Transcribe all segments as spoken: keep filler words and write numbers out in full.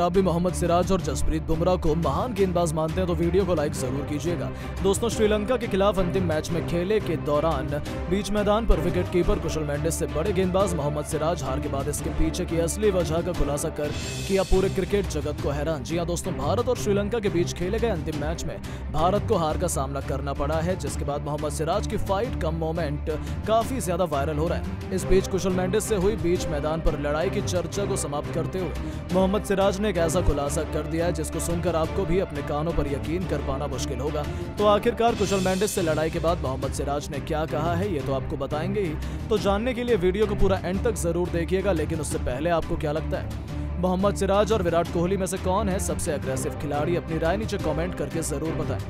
अगर आप भी मोहम्मद सिराज और जसप्रीत बुमराह को महान गेंदबाज मानते हैं तो वीडियो को लाइक जरूर कीजिएगा। दोस्तों, श्रीलंका के खिलाफ अंतिम मैच में खेले के दौरान बीच मैदान पर विकेट कीपर कुशल मेंडिस से बड़े गेंदबाज मोहम्मद सिराज हार के बाद इसके पीछे की असली वजह का खुलासा कर किया पूरे क्रिकेट जगत को हैरान। जी हां दोस्तों, भारत और श्रीलंका के बीच खेले गए अंतिम मैच में भारत को हार का सामना करना पड़ा है, जिसके बाद मोहम्मद सिराज की फाइट का मोमेंट काफी ज्यादा वायरल हो रहा है। इस बीच कुशल मेंडिस से हुई बीच मैदान पर लड़ाई की चर्चा को समाप्त करते हुए मोहम्मद सिराज ने एक ऐसा खुलासा कर दिया है जिसको सुनकर आपको भी अपने कानों पर यकीन कर पाना मुश्किल होगा। तो आखिरकार कुशल मेंडिस से लड़ाई के बाद मोहम्मद सिराज ने क्या कहा है ये तो आपको बताएंगे ही, तो जानने के लिए वीडियो को पूरा एंड तक जरूर देखिएगा। लेकिन उससे पहले आपको क्या लगता है मोहम्मद सिराज और विराट कोहली में से कौन है सबसे अग्रेसिव खिलाड़ी? अपनी राय नीचे कमेंट करके जरूर बताएं।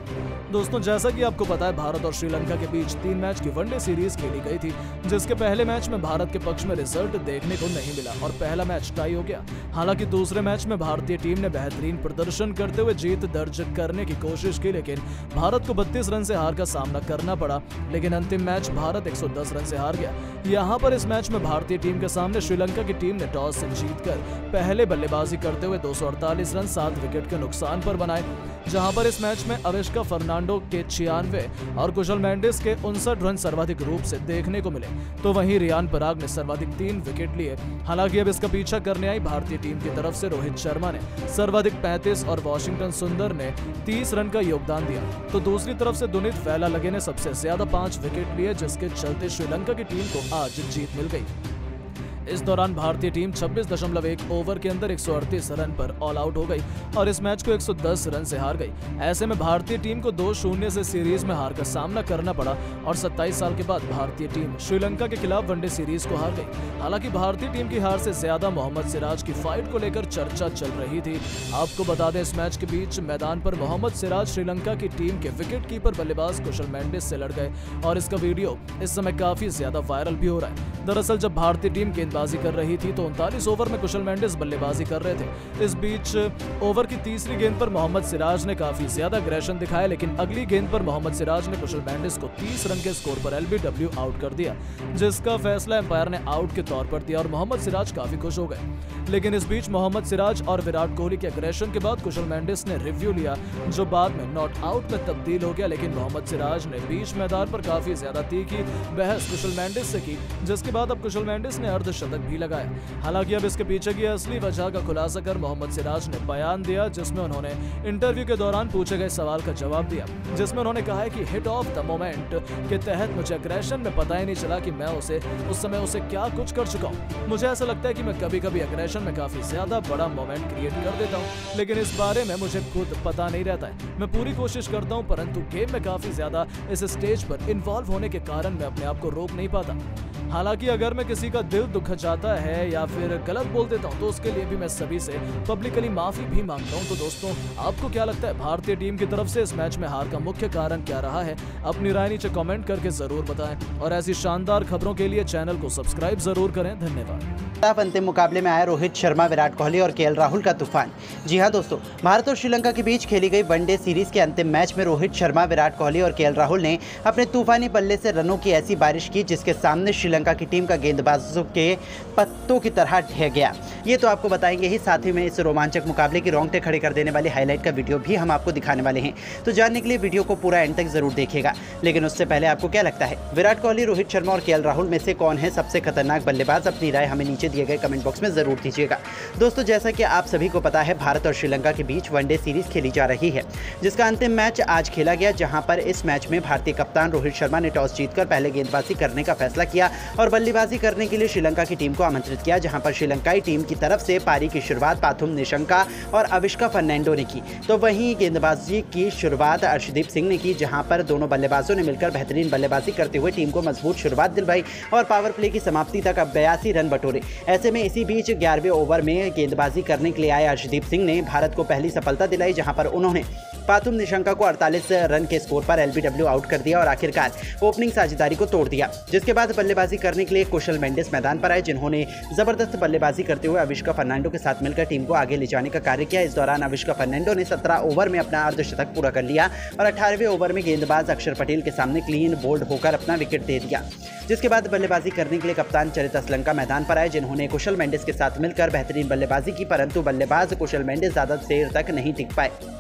दोस्तों, जैसा कि आपको पता है भारत और श्रीलंका के बीच तीन मैच की वनडे सीरीज खेली गई थी, जिसके पहले मैच में भारत के पक्ष में रिजल्ट देखने को नहीं मिला और पहला मैच टाई हो गया। हालांकि दूसरे मैच में भारतीय टीम ने बेहतरीन प्रदर्शन करते हुए जीत दर्ज करने की कोशिश की, लेकिन भारत को बत्तीस रन से हार का सामना करना पड़ा। लेकिन अंतिम मैच भारत एक सौ दस रन से हार गया। यहाँ पर इस मैच में भारतीय टीम के सामने श्रीलंका की टीम ने टॉस जीत कर पहले बल्लेबाजी करते हुए दो सौ अड़तालीस रन सात विकेट के नुकसान पर बनाए, जहां पर इस मैच में अविश्का फर्नांडो के छियानवे और कुशल मेंडिस के उनसठ रन सर्वाधिक रूप से देखने को मिले, तो वहीं रियान पराग ने सर्वाधिक तीन विकेट लिए। हालांकि अब इसका पीछा करने आई भारतीय टीम की तरफ से रोहित शर्मा ने सर्वाधिक पैंतीस और वॉशिंगटन सुंदर ने तीस रन का योगदान दिया, तो दूसरी तरफ से दुनित वेललगे ने सबसे ज्यादा पांच विकेट लिए, जिसके चलते श्रीलंका की टीम को आज जीत मिल गई। इस दौरान भारतीय टीम छब्बीस दशमलव एक ओवर के अंदर एक सौ अड़तीस रन पर ऑल आउट हो गई और इस मैच को एक सौ दस रन से हार गई। ऐसे में भारतीय टीम को दो शून्य से सीरीज में हार का सामना करना पड़ा और सत्ताईस साल के बाद भारतीय टीम श्रीलंका के खिलाफ वनडे सीरीज को हार गई। हालांकि भारतीय टीम की हार से ज्यादा मोहम्मद सिराज की फाइट को लेकर चर्चा चल रही थी। आपको बता दें, इस मैच के बीच मैदान पर मोहम्मद सिराज श्रीलंका की टीम के विकेट कीपर बल्लेबाज कुशल मेंडिस से लड़ गए और इसका वीडियो इस समय काफी ज्यादा वायरल भी हो रहा है। दरअसल जब भारतीय टीम गेंदबाज कर रही थी तो उनतालीस ओवर में कुशल मेंडिस बल्लेबाजी कर रहे थे। इस बीच ओवर की तीसरी गेंद पर मोहम्मद सिराज ने काफी ज्यादा अग्रेशन दिखाया, लेकिन अगली गेंद पर मोहम्मद सिराज ने कुशल मेंडिस को तीस रन के स्कोर पर एलबीडब्ल्यू आउट कर दिया, जिसका फैसला एम्पायर ने आउट के तौर पर दिया और मोहम्मद सिराज काफी खुश हो गए। लेकिन इस बीच मोहम्मद सिराज और विराट कोहली के अग्रेशन के बाद कुशल मेंडिस ने रिव्यू लिया, जो बाद में नॉट आउट में तब्दील हो गया। लेकिन मोहम्मद सिराज ने बीच मैदान पर काफी ज्यादा तीखी बहस कुशल मेंडिस से की, जिसके बाद अब कुशल मेंडिस ने अर्ध शतक भी लगाया। हालांकि अब इसके पीछे की असली वजह का खुलासा कर मोहम्मद सिराज ने बयान दिया, जिसमें उन्होंने इंटरव्यू के दौरान पूछे गए सवाल का जवाब दिया, जिसमें उन्होंने कहा है कि हिट ऑफ द मोमेंट के तहत मुझे अग्रेशन में पता ही नहीं चला कि मैं उसे उस समय उसे क्या कुछ कर चुका हूँ। मुझे ऐसा लगता है कि मैं कभी कभी अग्रेशन में काफी ज्यादा बड़ा मोमेंट क्रिएट कर देता हूँ, लेकिन इस बारे में मुझे खुद पता नहीं रहता है। मैं पूरी कोशिश करता हूँ, परंतु गेम में काफी ज्यादा इस स्टेज पर इन्वॉल्व होने के कारण मैं अपने आप को रोक नहीं पाता। हालांकि अगर मैं किसी का दिल दुख जाता है या फिर गलत बोल देता हूं तो उसके लिए भी मैं सभी से पब्लिकली माफी भी मांगता हूं। तो दोस्तों, आपको क्या लगता है भारतीय टीम की तरफ से इस मैच में हार का मुख्य कारण क्या रहा है? अपनी राय नीचे कमेंट करके जरूर बताएं और ऐसी शानदार खबरों के लिए चैनल को सब्सक्राइब जरूर करें। धन्यवाद। अंतिम मुकाबले में आया रोहित शर्मा, विराट कोहली और केएल राहुल का तूफान। जी हाँ दोस्तों, भारत और श्रीलंका के बीच खेली गई वनडे सीरीज के अंतिम मैच में रोहित शर्मा, विराट कोहली और केएल राहुल ने अपने तूफानी बल्ले से रनों की ऐसी बारिश की जिसके सामने श्रीलंका की टीम का गेंदबाजों के पत्तों की तरह ढह गया। ये तो आपको बताएंगे ही, साथ ही में इस रोमांचक मुकाबले की रोंगटे खड़े कर देने वाली हाईलाइट का वीडियो भी हम आपको दिखाने वाले हैं, तो जानने के लिए वीडियो को पूरा एंड तक जरूर देखिएगा। लेकिन उससे पहले आपको क्या लगता है विराट कोहली, रोहित शर्मा और केएल राहुल में से कौन है सबसे खतरनाक बल्लेबाज? अपनी राय हमें नीचे दिए गए कमेंट बॉक्स में जरूर दीजिएगा। दोस्तों, जैसा कि आप सभी को पता है, भारत और श्रीलंका के बीच वनडे सीरीज खेली जा रही है, जिसका अंतिम मैच आज खेला गया, जहां पर इस मैच में भारतीय कप्तान रोहित शर्मा ने टॉस जीतकर पहले गेंदबाजी करने का फैसला किया और बल्लेबाजी करने के लिए श्रीलंका की टीम को आमंत्रित किया, जहां पर श्रीलंकाई टीम की तरफ से पारी की शुरुआत पातुम निशंका और अविश्का फर्नांडो ने की, तो वहीं गेंदबाजी की शुरुआत अर्शदीप सिंह ने की, जहां पर दोनों बल्लेबाजों ने मिलकर बेहतरीन बल्लेबाजी करते हुए टीम को मजबूत शुरुआत दिलवाई और पावर प्ले की समाप्ति तक अब बयासी रन बटोरे। ऐसे में इसी बीच ग्यारहवें ओवर में गेंदबाजी करने के लिए आए अर्शदीप सिंह ने भारत को पहली सफलता दिलाई, जहाँ पर उन्होंने पातुम निशंका को अड़तालीस रन के स्कोर पर एलबीडब्ल्यू आउट कर दिया और आखिरकार ओपनिंग साझेदारी को तोड़ दिया, जिसके बाद बल्लेबाजी करने के लिए कुशल मेंडिस मैदान पर आए, जिन्होंने जबरदस्त बल्लेबाजी करते हुए अविश्का फर्नांडो के साथ मिलकर टीम को आगे ले जाने का कार्य किया। इस दौरान अविश्का फर्नांडो ने सत्रह ओवर में अपना अर्धशतक पूरा कर लिया और अठारहवें ओवर में गेंदबाज अक्षर पटेल के सामने क्लीन बोल्ड होकर अपना विकेट दे दिया। जिसके बाद बल्लेबाजी करने के लिए कप्तान चरिथ असलंका मैदान पर आए, जिन्होंने कुशल मेंडिस के साथ मिलकर बेहतरीन बल्लेबाजी की, परंतु बल्लेबाज कुशल मेंडिस ज्यादा देर तक नहीं टिक पाए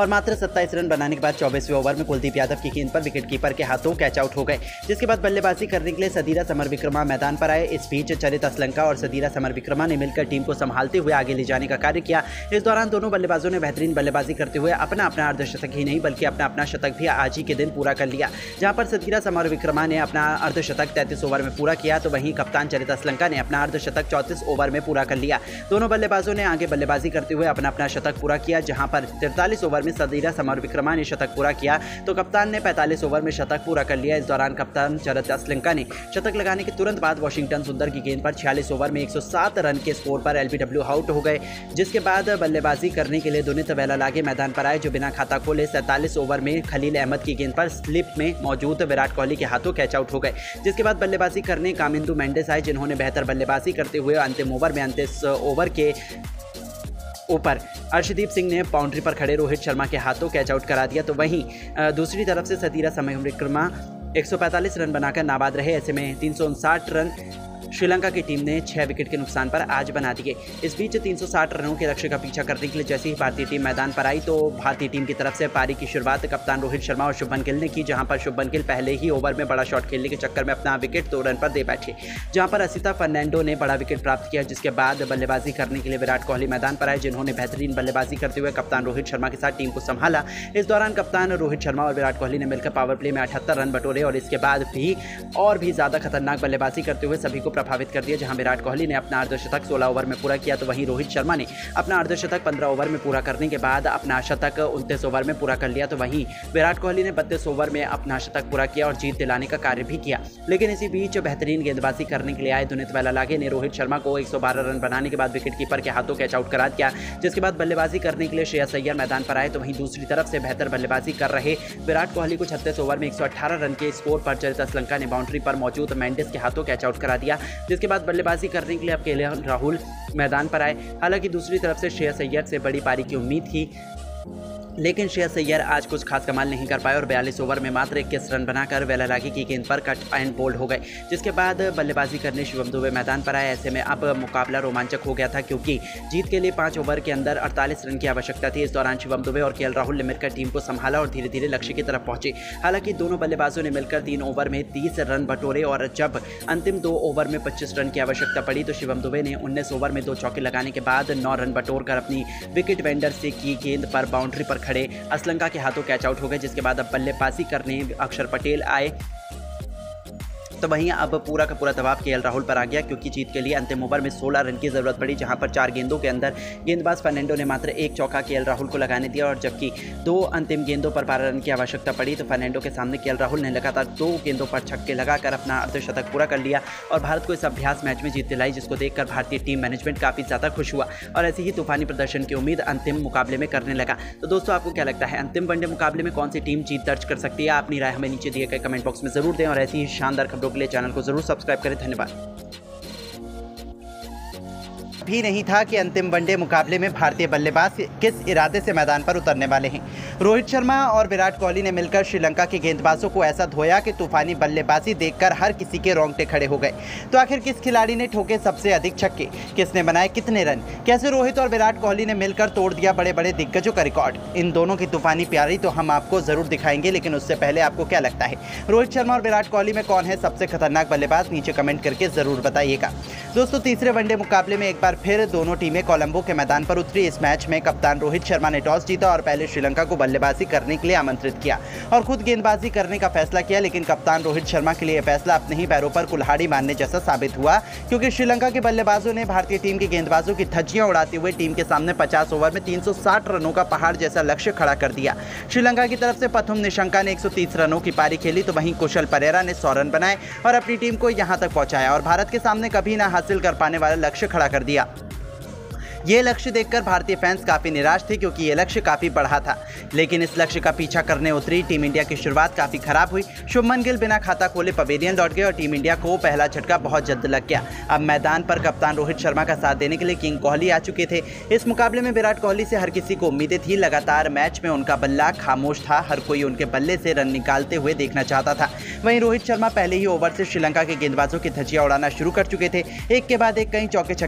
और मात्र सत्ताईस रन बनाने के बाद चौबीसवें ओवर में कुलदीप यादव की गेंद पर विकेटकीपर के हाथों कैच आउट हो गए, जिसके बाद बल्लेबाजी करने के लिए सदीरा समर विक्रमा मैदान पर आए। इस बीच चरिथ असलंका और सदीरा समर विक्रमा ने मिलकर टीम को संभालते हुए आगे ले जाने का कार्य किया। इस दौरान दोनों बल्लेबाजों ने बेहतरीन बल्लेबाजी करते हुए अपना अपना अर्धशतक ही नहीं बल्कि अपना अपना शतक भी आज ही के दिन पूरा कर लिया, जहाँ पर सदीरा समर विक्रमा ने अपना अर्धशतक तैंतीस ओवर में पूरा किया तो वहीं कप्तान चरिथ असलंका ने अपना अर्धशतक चौंतीस ओवर में पूरा कर लिया। दोनों बल्लेबाजों ने आगे बल्लेबाजी करते हुए अपना अपना शतक पूरा किया, जहाँ पर तिरतालीस ओवर में सदीरा समर विक्रमा ने शतक पूरा किया तो कप्तान ने पैंतालीस ओवर में शतक पूरा कर लिया। इस दौरान कप्तान चरिथ असलंका ने शतक लगाने के तुरंत बाद वॉशिंगटन सुंदर की गेंद पर छियालीस ओवर में एक सौ सात रन के स्कोर पर एलबीडब्ल्यू आउट हो गए, जिसके बाद बल्लेबाजी करने के लिए दुनित वेललगे मैदान पर आए, जो बिना खाता खोले सैंतालीस ओवर में खलील अहमद की गेंद पर स्लिप में मौजूद विराट कोहली के हाथों कैच आउट हो गए, जिसके बाद बल्लेबाजी करने कामिंदु मेंडिस आए, जिन्होंने बेहतर बल्लेबाजी करते हुए अंतिम ओवर में उनतीस ओवर के ऊपर अर्शदीप सिंह ने बाउंड्री पर खड़े रोहित शर्मा के हाथों कैच आउट करा दिया। तो वहीं दूसरी तरफ से सदीरा समर विक्रमा एक सौ पैंतालीस रन बनाकर नाबाद रहे। ऐसे में तीन सौ उनसाठ रन श्रीलंका की टीम ने छह विकेट के नुकसान पर आज बना दिए। इस बीच तीन सौ साठ रनों के लक्ष्य का पीछा करने के लिए जैसे ही भारतीय टीम मैदान पर आई तो भारतीय टीम की तरफ से पारी की शुरुआत कप्तान रोहित शर्मा और शुभमन गिल ने की, जहां पर शुभमन गिल पहले ही ओवर में बड़ा शॉट खेलने के चक्कर में अपना विकेट दो रन पर दे बैठे, जहां पर अविश्का फर्नांडो ने बड़ा विकेट प्राप्त किया। जिसके बाद बल्लेबाजी करने के लिए विराट कोहली मैदान पर आए, जिन्होंने बेहतरीन बल्लेबाजी करते हुए कप्तान रोहित शर्मा के साथ टीम को संभाला। इस दौरान कप्तान रोहित शर्मा और विराट कोहली ने मिलकर पावर प्ले में अठहत्तर रन बटोरे और इसके बाद भी और भी ज़्यादा खतरनाक बल्लेबाजी करते हुए सभी को प्रभावित कर दिया, जहां विराट कोहली ने अपना अर्धशतक सोलह ओवर में पूरा किया तो वहीं रोहित शर्मा ने अपना अर्धशतक पंद्रह ओवर में पूरा करने के बाद अपना शतक उनतीस ओवर में पूरा कर लिया, तो वहीं विराट कोहली ने बत्तीस ओवर में अपना शतक पूरा किया और जीत दिलाने का कार्य भी किया। लेकिन इसी बीच बेहतरीन गेंदबाजी करने के लिए आए दुनित वेललगे ने रोहित शर्मा को एक सौ बारह रन बनाने के बाद विकेटकीपर के हाथों कैच आउट करा दिया, जिसके बाद बल्लेबाजी करने के लिए श्रेयस अय्यर मैदान पर आए तो वहीं दूसरी तरफ से बेहतर बल्लेबाजी कर रहे विराट कोहली को छत्तीस ओवर में एक सौ अठारह रन के स्कोर पर चरिथ असलंका ने बाउंड्री पर मौजूद मेंडिस के हाथों कैच आउट करा दिया। जिसके बाद बल्लेबाजी करने के लिए अब केएल राहुल मैदान पर आए, हालांकि दूसरी तरफ से श्रेयस अय्यर से बड़ी पारी की उम्मीद थी, लेकिन श्रेयस अय्यर आज कुछ खास कमाल नहीं कर पाए और बयालीस ओवर में मात्र इक्कीस रन बनाकर वेललगे की गेंद पर कट एंड बोल्ड हो गए। जिसके बाद बल्लेबाजी करने शिवम दुबे मैदान पर आए। ऐसे में अब मुकाबला रोमांचक हो गया था क्योंकि जीत के लिए पाँच ओवर के अंदर अड़तालीस रन की आवश्यकता थी। इस दौरान शिवम दुबे और केएल राहुल ने मिलकर टीम को संभाला और धीरे धीरे लक्ष्य की तरफ पहुंचे। हालांकि दोनों बल्लेबाजों ने मिलकर तीन ओवर में तीस रन बटोरे और जब अंतिम दो ओवर में पच्चीस रन की आवश्यकता पड़ी तो शिवम दुबे ने उन्नीस ओवर में दो चौके लगाने के बाद नौ रन बटोर कर अपनी विकेट वेंडर से की गेंद पर बाउंड्री पर खड़े असलंका के हाथों कैच आउट हो गए। जिसके बाद अब बल्लेबाजी करने अक्षर पटेल आए तो वहीं अब पूरा का पूरा दबाव केएल राहुल पर आ गया क्योंकि जीत के लिए अंतिम ओवर में सोलह रन की जरूरत पड़ी, जहां पर चार गेंदों के अंदर गेंदबाज फर्नांडो ने मात्र एक चौका केएल राहुल को लगाने दिया और जबकि दो अंतिम गेंदों पर बारह रन की आवश्यकता पड़ी तो फर्नांडो के सामने केएल राहुल ने लगातार दो गेंदों पर छक्के लगाकर अपना अर्धशतक पूरा कर लिया और भारत को इस अभ्यास मैच में जीत दिलाई, जिसको देखकर भारतीय टीम मैनेजमेंट काफ़ी ज़्यादा खुश हुआ और ऐसे ही तूफानी प्रदर्शन की उम्मीद अंतिम मुकाबले में करने लगा। तो दोस्तों, आपको क्या लगता है अंतिम वनडे मुकाबले में कौन सी टीम जीत दर्ज कर सकती है? अपनी राय हमें नीचे दिए गए कमेंट बॉक्स में जरूर दें और ऐसी ही शानदार खबरों के लिए चैनल को जरूर सब्सक्राइब करें। धन्यवाद। भी नहीं था कि अंतिम वनडे मुकाबले में भारतीय बल्लेबाज किस इरादे से मैदान पर उतरने वाले हैं। रोहित शर्मा और विराट कोहली ने मिलकर श्रीलंका के गेंदबाजों को ऐसा धोया कि तूफानी बल्लेबाजी देखकर हर किसी के रोंगटे खड़े हो गए। तो आखिर किस खिलाड़ी ने ठोके सबसे अधिक छक्के, किसने बनाए कितने रन, कैसे रोहित और विराट कोहली ने मिलकर तोड़ दिया बड़े बड़े दिग्गजों का रिकॉर्ड, इन दोनों की तूफानी प्यारी तो हम आपको जरूर दिखाएंगे। लेकिन उससे पहले आपको क्या लगता है रोहित शर्मा और विराट कोहली में कौन है सबसे खतरनाक बल्लेबाज, नीचे कमेंट करके जरूर बताइएगा। दोस्तों, तीसरे वनडे मुकाबले में एक बार फिर दोनों टीमें कोलंबो के मैदान पर उतरी। इस मैच में कप्तान रोहित शर्मा ने टॉस जीता और पहले श्रीलंका को बल्लेबाजी करने के लिए आमंत्रित किया और खुद गेंदबाजी करने का फैसला किया, लेकिन कप्तान रोहित शर्मा के लिए फैसला अपने ही पैरों पर कुल्हाड़ी मारने जैसा साबित हुआ क्योंकि श्रीलंका के बल्लेबाजों ने भारतीय टीम के गेंदबाजों की धज्जियां उड़ाते हुए टीम के सामने पचास ओवर में तीन सौ साठ रनों का पहाड़ जैसा लक्ष्य खड़ा कर दिया। श्रीलंका की तरफ से पातुम निशंका ने एक सौ तीस रनों की पारी खेली तो वहीं कुशल पेरेरा ने सौ रन बनाए और अपनी टीम को यहाँ तक पहुँचाया और भारत के सामने कभी ना हासिल कर पाने वाला लक्ष्य खड़ा कर दिया। ये लक्ष्य देखकर भारतीय फैंस काफ़ी निराश थे क्योंकि ये लक्ष्य काफ़ी बढ़ा था, लेकिन इस लक्ष्य का पीछा करने उतरी टीम इंडिया की शुरुआत काफ़ी खराब हुई। शुभमन गिल बिना खाता खोले पवेलियन लौट गए और टीम इंडिया को पहला झटका बहुत जल्द लग गया। अब मैदान पर कप्तान रोहित शर्मा का साथ देने के लिए किंग कोहली आ चुके थे। इस मुकाबले में विराट कोहली से हर किसी को उम्मीदें थी। लगातार मैच में उनका बल्ला खामोश था, हर कोई उनके बल्ले से रन निकालते हुए देखना चाहता था। वहीं रोहित शर्मा पहले ही ओवर से श्रीलंका के गेंदबाजों की धज्जियां उड़ाना शुरू कर चुके थे। एक के बाद एक कई चौके